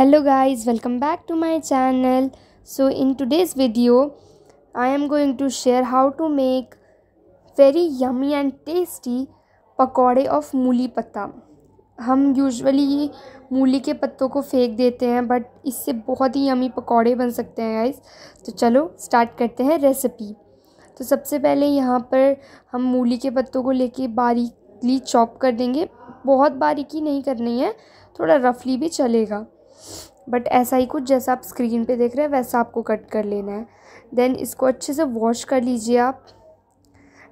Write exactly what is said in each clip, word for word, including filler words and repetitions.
Hello guys, welcome back to my channel. So in today's video, I am going to share how to make very yummy and tasty pakode of mooli patta. हम usually ये मूली के पत्तों को फेंक देते हैं but इससे बहुत ही yummy पकौड़े बन सकते हैं guys. तो चलो start करते हैं recipe. तो सबसे पहले यहाँ पर हम मूली के पत्तों को लेके बारीकली चॉप कर देंगे. बहुत बारीकी नहीं करनी है, थोड़ा रफली भी चलेगा, बट ऐसा ही कुछ जैसा आप स्क्रीन पे देख रहे हैं वैसा आपको कट कर लेना है. देन इसको अच्छे से वॉश कर लीजिए आप.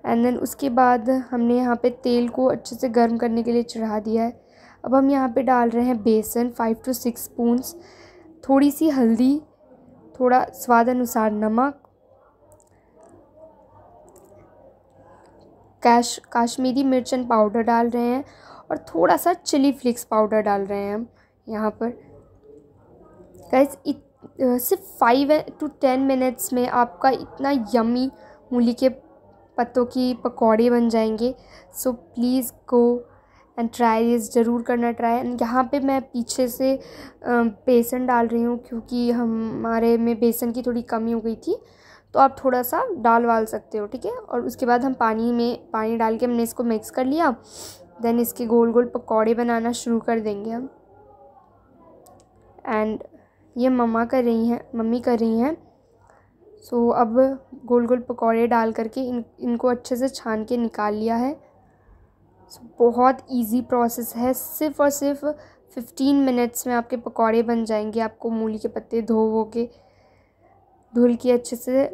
एंड देन उसके बाद हमने यहाँ पे तेल को अच्छे से गर्म करने के लिए चढ़ा दिया है. अब हम यहाँ पे डाल रहे हैं बेसन फाइव टू सिक्स स्पून्स, थोड़ी सी हल्दी, थोड़ा स्वाद अनुसार नमक, काश काश्मीरी मिर्चन पाउडर डाल रहे हैं और थोड़ा सा चिली फ्लेक्स पाउडर डाल रहे हैं हम यहाँ पर. गाइस इत सिर्फ फाइव टू टेन मिनट्स में आपका इतना यम्मी मूली के पत्तों की पकौड़े बन जाएंगे. So please go and try this, ज़रूर करना ट्राई. एंड यहाँ पे मैं पीछे से बेसन डाल रही हूँ क्योंकि हमारे में बेसन की थोड़ी कमी हो गई थी, तो आप थोड़ा सा डाल वाल सकते हो, ठीक है. और उसके बाद हम पानी में पानी डाल के हमने इसको मिक्स कर लिया. देन इसके गोल गोल पकौड़े बनाना शुरू कर देंगे हम. एंड ये मम्मा कर रही हैं मम्मी कर रही हैं. सो so, अब गोल गोल पकौड़े डाल करके इन इनको अच्छे से छान के निकाल लिया है. so, बहुत इजी प्रोसेस है. सिर्फ़ और सिर्फ फिफ्टीन मिनट्स में आपके पकौड़े बन जाएंगे. आपको मूली के पत्ते धो वो के धुल के अच्छे से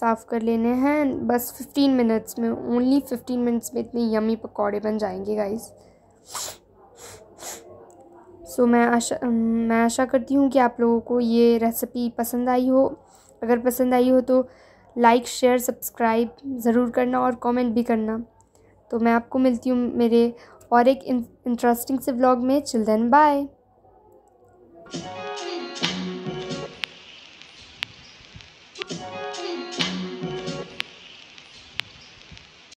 साफ़ कर लेने हैं. बस फिफ्टीन मिनट्स में, ओनली फिफ्टीन मिनट्स में इतने यम्मी पकौड़े बन जाएंगे गाइस. सो मैं आशा मैं आशा करती हूँ कि आप लोगों को ये रेसिपी पसंद आई हो. अगर पसंद आई हो तो लाइक शेयर सब्सक्राइब ज़रूर करना और कमेंट भी करना. तो मैं आपको मिलती हूँ मेरे और एक इंटरेस्टिंग से व्लॉग में. Chill then bye.